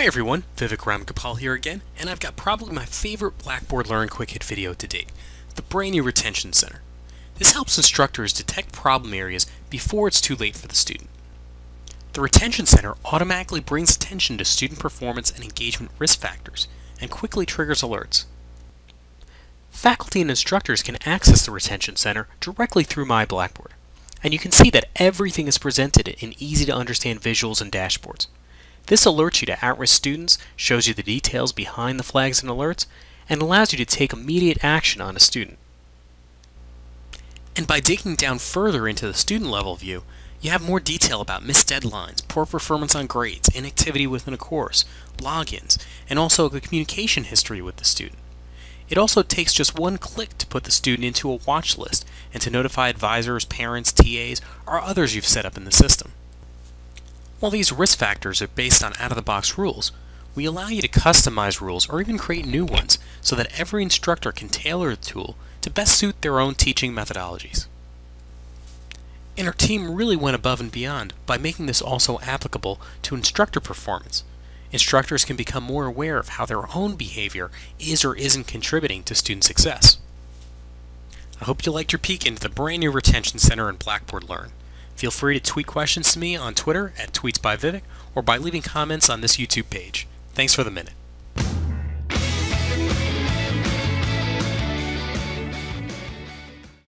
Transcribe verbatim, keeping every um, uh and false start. Hi everyone, Vivek Ramgopal here again, and I've got probably my favorite Blackboard Learn quick hit video to date, the brand new Retention Center. This helps instructors detect problem areas before it's too late for the student. The Retention Center automatically brings attention to student performance and engagement risk factors, and quickly triggers alerts. Faculty and instructors can access the Retention Center directly through My Blackboard, and you can see that everything is presented in easy to understand visuals and dashboards. This alerts you to at-risk students, shows you the details behind the flags and alerts, and allows you to take immediate action on a student. And by digging down further into the student level view, you have more detail about missed deadlines, poor performance on grades, inactivity within a course, logins, and also the communication history with the student. It also takes just one click to put the student into a watch list and to notify advisors, parents, T As, or others you've set up in the system. While these risk factors are based on out-of-the-box rules, we allow you to customize rules or even create new ones so that every instructor can tailor the tool to best suit their own teaching methodologies. And our team really went above and beyond by making this also applicable to instructor performance. Instructors can become more aware of how their own behavior is or isn't contributing to student success. I hope you liked your peek into the brand new Retention Center and Blackboard Learn. Feel free to tweet questions to me on Twitter at tweets by Vivek or by leaving comments on this YouTube page. Thanks for the minute.